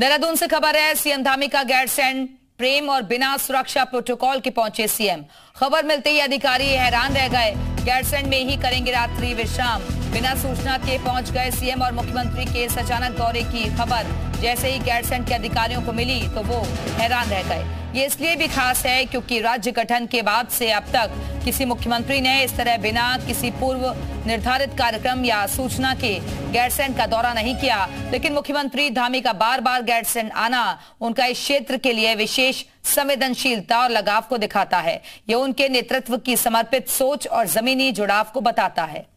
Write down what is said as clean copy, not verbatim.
देहरादून से खबर है, सीएम धामी का गैरसैण प्रेम और बिना सुरक्षा प्रोटोकॉल के पहुंचे सीएम। खबर मिलते ही अधिकारी हैरान रह गए। गैरसैण में ही करेंगे रात्रि विश्राम। बिना सूचना के पहुंच गए सीएम और मुख्यमंत्री के इस अचानक दौरे की खबर जैसे ही गैरसैण के अधिकारियों को मिली तो वो हैरान रह गए। ये इसलिए भी खास है क्योंकि राज्य गठन के बाद से अब तक किसी मुख्यमंत्री ने इस तरह बिना किसी पूर्व निर्धारित कार्यक्रम या सूचना के गैरसैण का दौरा नहीं किया। लेकिन मुख्यमंत्री धामी का बार बार गैरसैण आना उनका इस क्षेत्र के लिए विशेष संवेदनशीलता और लगाव को दिखाता है। ये उनके नेतृत्व की समर्पित सोच और जमीनी जुड़ाव को बताता है।